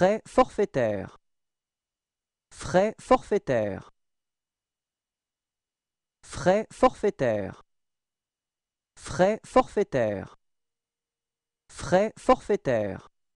Frais forfaitaires. Frais forfaitaires. Frais forfaitaires. Frais forfaitaires. Frais forfaitaires.